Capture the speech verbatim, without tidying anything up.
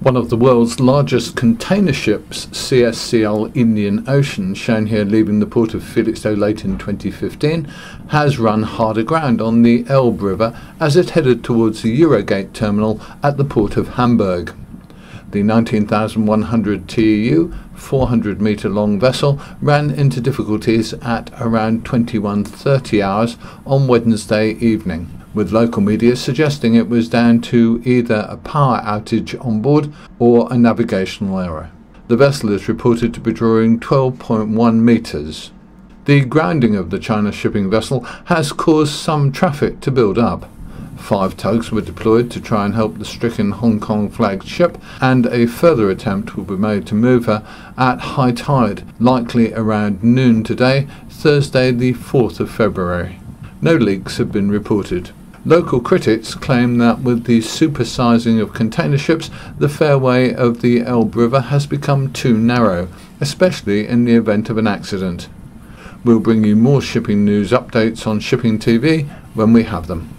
One of the world's largest container ships, C S C L Indian Ocean, shown here leaving the port of Felixstowe late in twenty fifteen, has run hard aground on the Elbe River as it headed towards the Eurogate terminal at the port of Hamburg. The nineteen thousand one hundred T E U, four hundred metre long vessel ran into difficulties at around twenty-one thirty hours on Wednesday evening, with local media suggesting it was down to either a power outage on board or a navigational error. The vessel is reported to be drawing twelve point one metres. The grounding of the China shipping vessel has caused some traffic to build up. Five tugs were deployed to try and help the stricken Hong Kong flagged ship, and a further attempt will be made to move her at high tide, likely around noon today, Thursday the fourth of February. No leaks have been reported. Local critics claim that with the supersizing of container ships, the fairway of the Elbe River has become too narrow, especially in the event of an accident. We'll bring you more shipping news updates on Shipping T V when we have them.